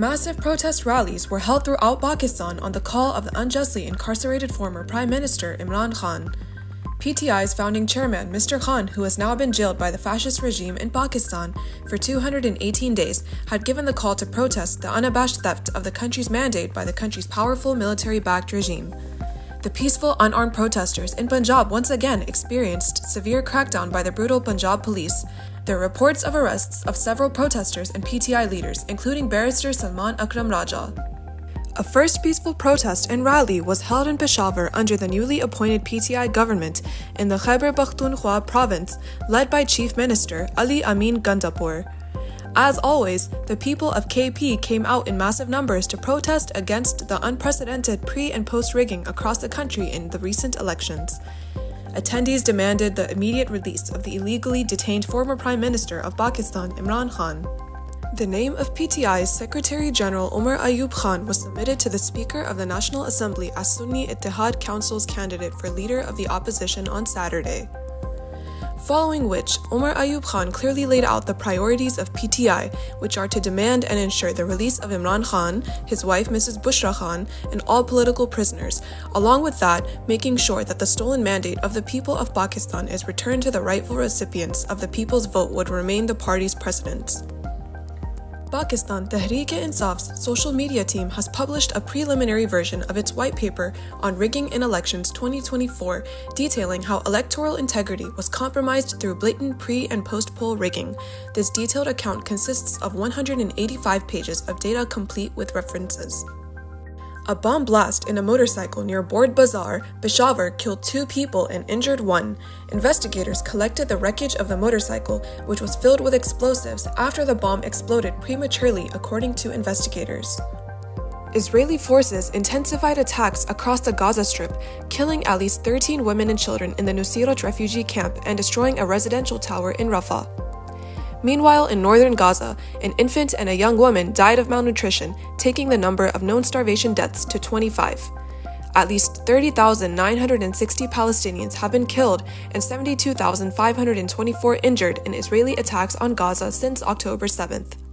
Massive protest rallies were held throughout Pakistan on the call of the unjustly incarcerated former Prime Minister Imran Khan. PTI's founding chairman, Mr. Khan, who has now been jailed by the fascist regime in Pakistan for 218 days, had given the call to protest the unabashed theft of the country's mandate by the country's powerful military-backed regime. The peaceful, unarmed protesters in Punjab once again experienced severe crackdown by the brutal Punjab police. There are reports of arrests of several protesters and PTI leaders, including Barrister Salman Akram Raja. A first peaceful protest and rally was held in Peshawar under the newly appointed PTI government in the Khyber Pakhtunkhwa province, led by Chief Minister Ali Amin Gandapur. As always, the people of KP came out in massive numbers to protest against the unprecedented pre- and post-rigging across the country in the recent elections. Attendees demanded the immediate release of the illegally detained former Prime Minister of Pakistan, Imran Khan. The name of PTI's Secretary General Umar Ayub Khan was submitted to the Speaker of the National Assembly as Sunni Ittihad Council's candidate for leader of the opposition on Saturday. Following which, Umar Ayub Khan clearly laid out the priorities of PTI, which are to demand and ensure the release of Imran Khan, his wife Mrs. Bushra Khan, and all political prisoners, along with that, making sure that the stolen mandate of the people of Pakistan is returned to the rightful recipients of the people's vote would remain the party's precedents. Pakistan Tehreek-e-Insaf's social media team has published a preliminary version of its white paper on rigging in elections 2024, detailing how electoral integrity was compromised through blatant pre- and post-poll rigging. This detailed account consists of 185 pages of data complete with references. A bomb blast in a motorcycle near Bord Bazaar, Peshawar, killed 2 people and injured 1. Investigators collected the wreckage of the motorcycle, which was filled with explosives after the bomb exploded prematurely, according to investigators. Israeli forces intensified attacks across the Gaza Strip, killing at least 13 women and children in the Nuseirat refugee camp and destroying a residential tower in Rafah. Meanwhile, in northern Gaza, an infant and a young woman died of malnutrition, taking the number of known starvation deaths to 25. At least 30,960 Palestinians have been killed and 72,524 injured in Israeli attacks on Gaza since October 7th.